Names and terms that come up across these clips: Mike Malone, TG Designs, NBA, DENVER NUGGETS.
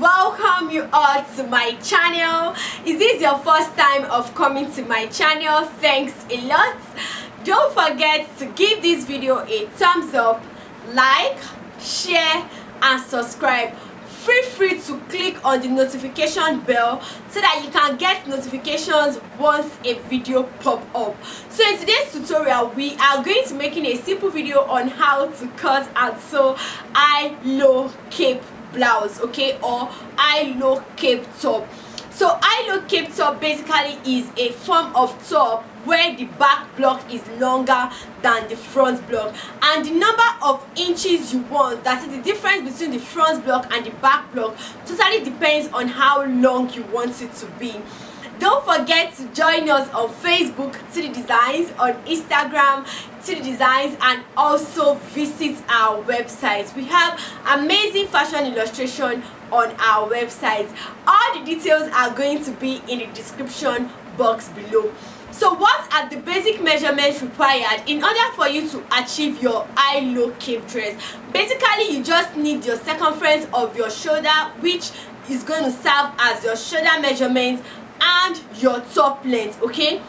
welcome you all to my channel. Is this your first time of coming to my channel? Thanks a lot. Don't forget to give this video a thumbs up, like, share and subscribe. Feel free to click on the notification bell so that you can get notifications once a video pop up. So in today's tutorial, we are going to making a simple video on how to cut and sew high-low cape blouse, okay, or high-low cape top. So high-low cape top basically is a form of top where the back block is longer than the front block, and the number of inches you want, that is the difference between the front block and the back block, totally depends on how long you want it to be. Don't forget to join us on Facebook, TG Designs, on Instagram, TG Designs, and also visit our website. We have amazing fashion illustration on our website. All the details are going to be in the description box below. So what are the basic measurements required in order for you to achieve your high-low cape dress? Basically, you just need your circumference of your shoulder, which is going to serve as your shoulder measurement, and your top length, okay?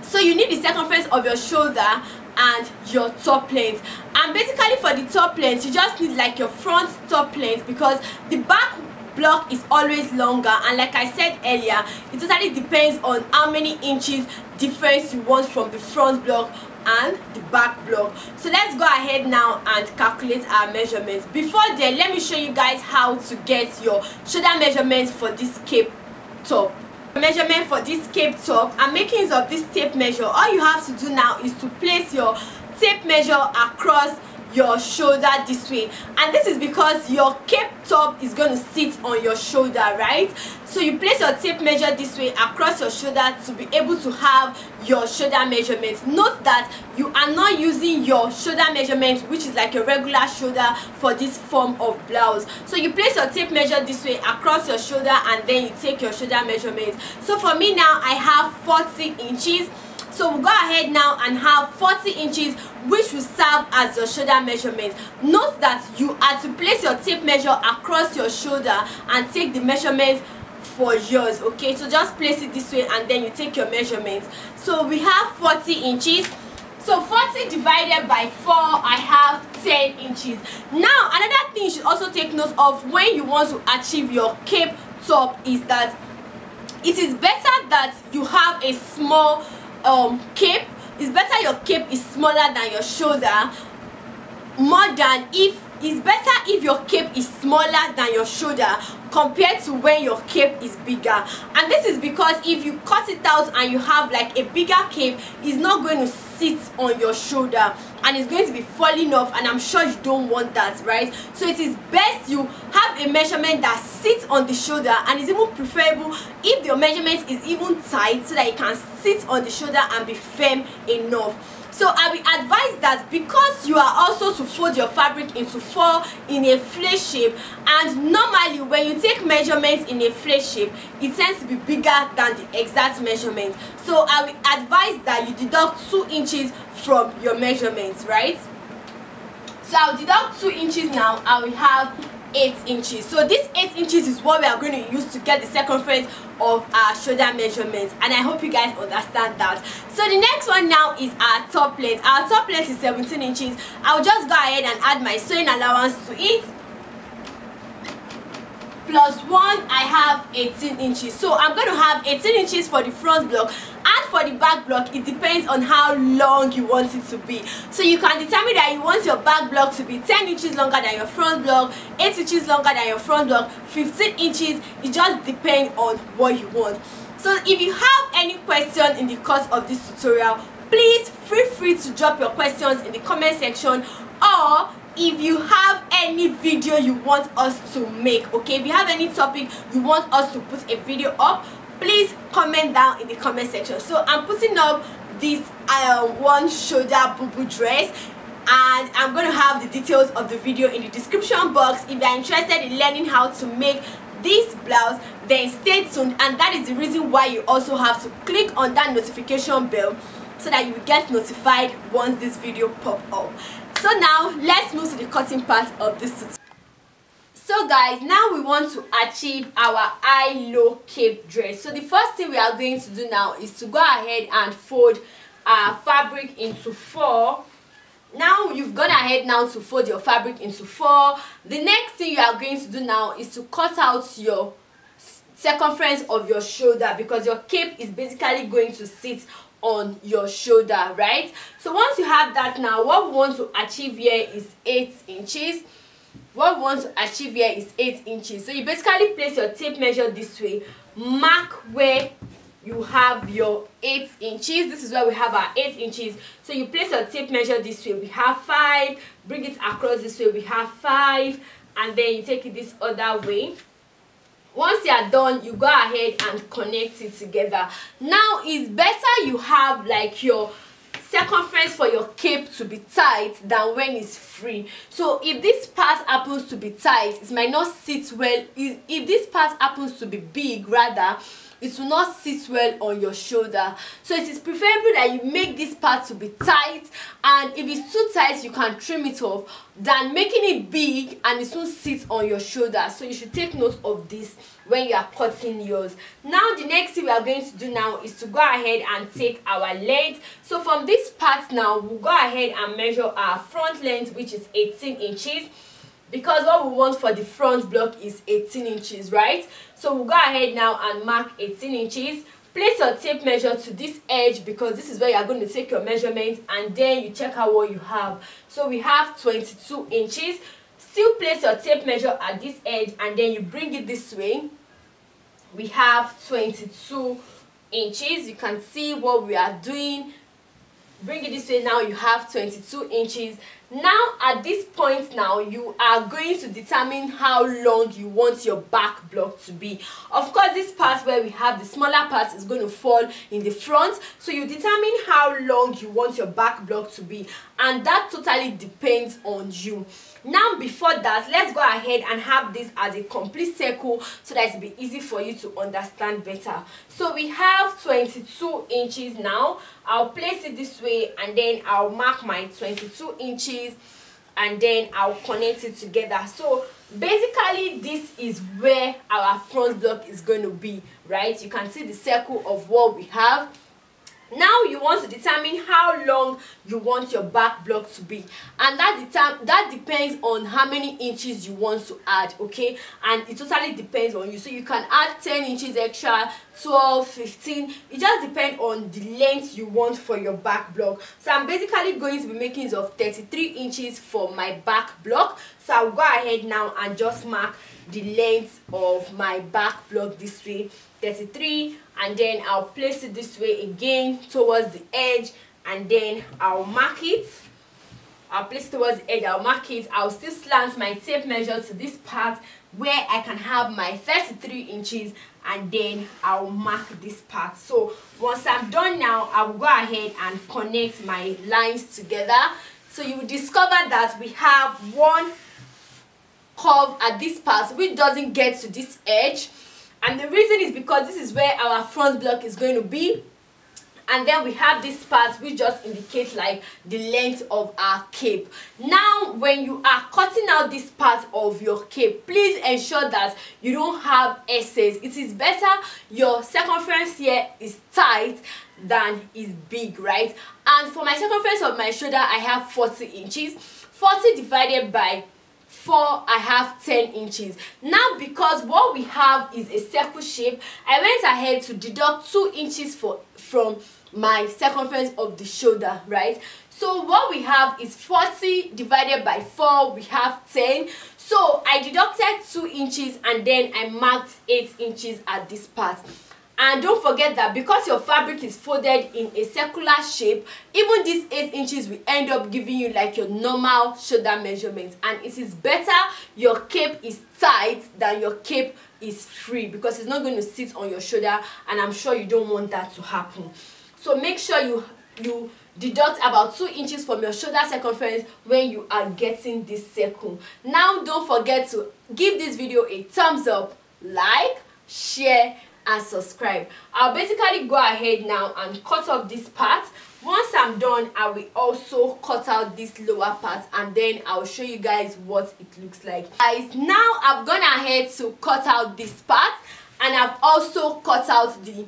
So you need the circumference of your shoulder and your top length. And basically for the top length, you just need like your front top length, because the back block is always longer, and like I said earlier, it totally depends on how many inches difference you want from the front block and the back block. So let's go ahead now and calculate our measurements. Before then, let me show you guys how to get your shoulder measurements for this cape top. Measurement for this cape top, and making use of this tape measure, all you have to do now is to place your tape measure across your shoulder this way, and this is because your cape top is going to sit on your shoulder, right? So you place your tape measure this way across your shoulder to be able to have your shoulder measurements. Note that you are not using your shoulder measurement, which is like a regular shoulder, for this form of blouse. So you place your tape measure this way across your shoulder, and then you take your shoulder measurement. So for me now, I have 40 inches. So we'll go ahead now and have 40 inches, which will serve as your shoulder measurement. Note that you are to place your tape measure across your shoulder and take the measurement for yours, okay? So just place it this way and then you take your measurements. So we have 40 inches. So 40 divided by 4, I have 10 inches. Now, another thing you should also take note of when you want to achieve your cape top is that it is better that you have a small cape. It's better your cape is smaller than your shoulder, it's better if your cape is smaller than your shoulder compared to when your cape is bigger. And this is because if you cut it out and you have like a bigger cape, it's not going to sit on your shoulder and it's going to be falling off, and I'm sure you don't want that, right? So it is best you have a measurement that sits on the shoulder, and it's even preferable if your measurement is even tight so that it can sit on the shoulder and be firm enough. So I will advise that because you are also to fold your fabric into 4 in a flare shape, and normally when you take measurements in a flare shape, it tends to be bigger than the exact measurement. So I will advise that you deduct 2 inches from your measurements, right? So I'll deduct 2 inches now. I will have 8 inches. So this 8 inches is what we are going to use to get the circumference of our shoulder measurements, and I hope you guys understand that. So the next one now is our top length. Our top length is 17 inches. I'll just go ahead and add my sewing allowance to it. Plus 1, I have 18 inches. So I'm going to have 18 inches for the front block, and for the back block it depends on how long you want it to be. So you can determine that you want your back block to be 10 inches longer than your front block, 8 inches longer than your front block, 15 inches. It just depends on what you want. So if you have any question in the course of this tutorial, please feel free to drop your questions in the comment section, or if you have any video you want us to make, okay, if you have any topic you want us to put a video up, please comment down in the comment section. So I'm putting up this one shoulder boo-boo dress, and I'm going to have the details of the video in the description box. If you're interested in learning how to make this blouse, then stay tuned, and that is the reason why you also have to click on that notification bell so that you will get notified once this video pop up. So now let's move to the cutting part of this tutorial. So So guys, now we want to achieve our high-low cape dress. So the first thing we are going to do now is to go ahead and fold our fabric into four. Now you've gone ahead now to fold your fabric into four. The next thing you are going to do now is to cut out your circumference of your shoulder, because your cape is basically going to sit on your shoulder, right? So once you have that, now what we want to achieve here is 8 inches. What we want to achieve here is 8 inches. So you basically place your tape measure this way, mark where you have your 8 inches. This is where we have our 8 inches. So you place your tape measure this way, we have 5. Bring it across this way, we have 5, and then you take it this other way. Once you are done, you go ahead and connect it together. Now it's better you have like your circumference for your cape to be tight than when it's free. So if this part happens to be tight, it might not sit well. If this part happens to be big, rather, it will not sit well on your shoulder. So it is preferable that you make this part to be tight, and if it's too tight you can trim it off, than making it big and it won't sit on your shoulder. So you should take note of this when you are cutting yours. Now the next thing we are going to do now is to go ahead and take our length. So from this part now, we'll go ahead and measure our front length, which is 18 inches, because what we want for the front block is 18 inches, right? So we'll go ahead now and mark 18 inches. Place your tape measure to this edge, because this is where you are going to take your measurements, and then you check out what you have. So we have 22 inches. Still place your tape measure at this edge, and then you bring it this way, we have 22 inches. You can see what we are doing. Bring it this way, now you have 22 inches. Now at this point now, you are going to determine how long you want your back block to be. Of course, this part where we have the smaller part is going to fall in the front, so you determine how long you want your back block to be, and that totally depends on you. Now before that, let's go ahead and have this as a complete circle so that it'll be easy for you to understand better. So we have 22 inches now. I'll place it this way, and then I'll mark my 22 inches, and then I'll connect it together. So basically this is where our front block is going to be, right? You can see the circle of what we have. Now you want to determine how long you want your back block to be, and that depends on how many inches you want to add, okay? And it totally depends on you. So you can add 10 inches extra, 12, 15. It just depends on the length you want for your back block. So I'm basically going to be making this of 33 inches for my back block. So I'll go ahead now and just mark the length of my back block this way, 33, and then I'll place it this way again towards the edge, and then I'll mark it. I'll place it towards the edge, I'll mark it. I'll still slant my tape measure to this part where I can have my 33 inches, and then I'll mark this part. So once I'm done now, I'll go ahead and connect my lines together. So you will discover that we have one curve at this part which doesn't get to this edge, and the reason is because this is where our front block is going to be, and then we have this part which just indicates like the length of our cape. Now when you are cutting out this part of your cape, please ensure that you don't have excess. It is better your circumference here is tight than is big, right? And for my circumference of my shoulder, I have 40 inches. 40 divided by 4, I have 10 inches. Now because what we have is a circle shape, I went ahead to deduct 2 inches from my circumference of the shoulder, right? So what we have is 40 divided by 4, we have 10. So I deducted 2 inches, and then I marked 8 inches at this part. And don't forget that because your fabric is folded in a circular shape, even these 8 inches will end up giving you like your normal shoulder measurement. And it is better your cape is tight than your cape is free, because it's not going to sit on your shoulder, and I'm sure you don't want that to happen. So make sure you deduct about 2 inches from your shoulder circumference when you are getting this circle. Now don't forget to give this video a thumbs up, like, share, and subscribe. I'll basically go ahead now and cut off this part. Once I'm done, I will also cut out this lower part and then I'll show you guys what it looks like. Guys, now I've gone ahead to cut out this part, and I've also cut out the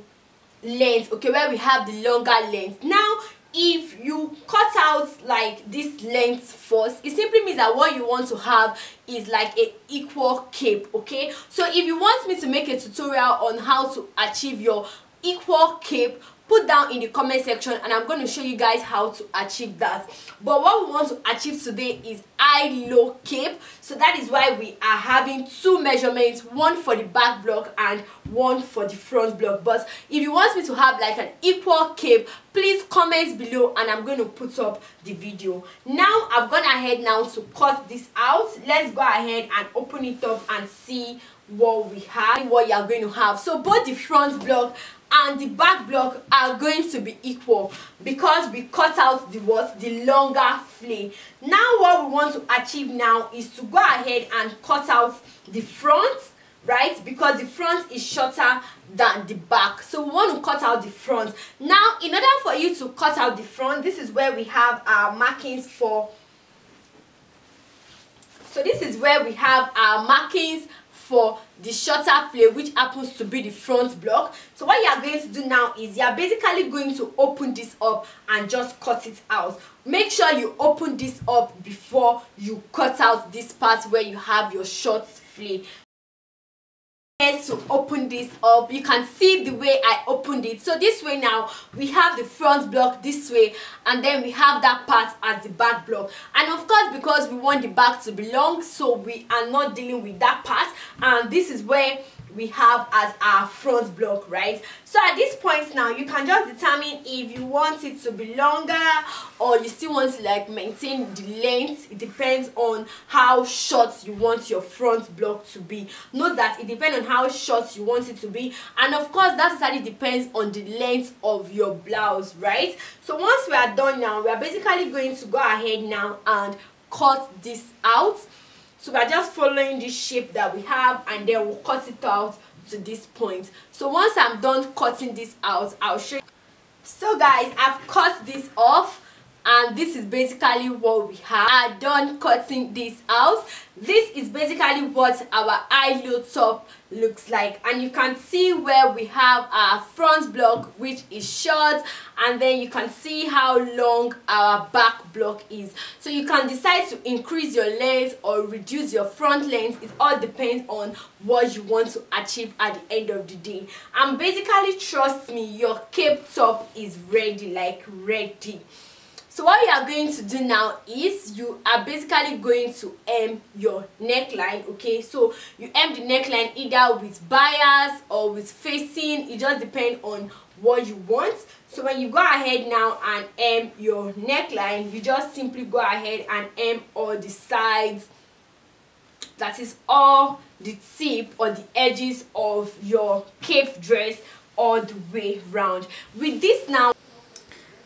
length, okay, where we have the longer length. Now if you cut out like this length first, it simply means that what you want to have is like an equal cape, okay? So if you want me to make a tutorial on how to achieve your equal cape, put down in the comment section and I'm going to show you guys how to achieve that. But what we want to achieve today is high-low cape, so that is why we are having two measurements, one for the back block and one for the front block. But if you want me to have like an equal cape, please comment below and I'm going to put up the video. Now I've gone ahead now to cut this out. Let's go ahead and open it up and see what we have, what you are going to have. So both the front block and the back block are going to be equal because we cut out the what, the longer flay. Now what we want to achieve now is to go ahead and cut out the front, right? Because the front is shorter than the back, so we want to cut out the front. Now in order for you to cut out the front, this is where we have our markings for, so this is where we have our markings for the shorter flay, which happens to be the front block. So what you are going to do now is you are basically going to open this up and just cut it out. Make sure you open this up before you cut out this part where you have your short flay. To open this up, you can see the way I opened it. So this way now we have the front block this way, and then we have that part as the back block. And of course, because we want the back to be long, so we are not dealing with that part, and this is where we have as our front block, right? So at this point now you can just determine if you want it to be longer or you still want to like maintain the length. It depends on how short you want your front block to be. Note that it depends on how short you want it to be, and of course that necessarily depends on the length of your blouse, right? So once we are done now, we are basically going to go ahead now and cut this out. So we are just following this shape that we have, and then we'll cut it out to this point. So once I'm done cutting this out, I'll show you. So guys, I've cut this off, and this is basically what we have. I'm done cutting this out. This is basically what our high-low top looks like, and you can see where we have our front block, which is short, and then you can see how long our back block is. So you can decide to increase your length or reduce your front length. It all depends on what you want to achieve at the end of the day. And basically, trust me, your cape top is ready, like ready. So what you are going to do now is you are basically going to hem your neckline, okay? So you hem the neckline either with bias or with facing. It just depends on what you want. So when you go ahead now and hem your neckline, you just simply go ahead and hem all the sides, that is all the tip or the edges of your cape dress all the way round. With this now,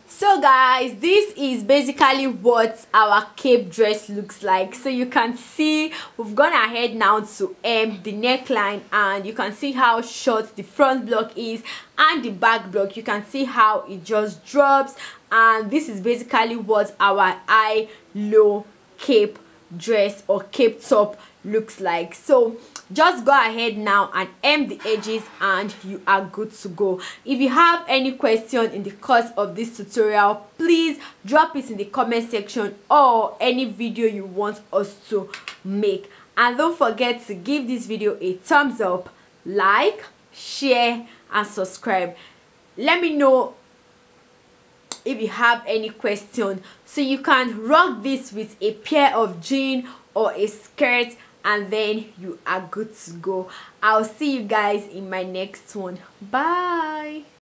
so guys, this is basically what our cape dress looks like. So you can see we've gone ahead now to hem the neckline, and you can see how short the front block is and the back block. You can see how it just drops, and this is basically what our high-low cape dress or cape top looks like. So just go ahead now and hem the edges and you are good to go. If you have any question in the course of this tutorial, please drop it in the comment section, or any video you want us to make. And don't forget to give this video a thumbs up, like, share and subscribe. Let me know if you have any question. So you can rock this with a pair of jeans or a skirt, and then you are good to go. I'll see you guys in my next one. Bye.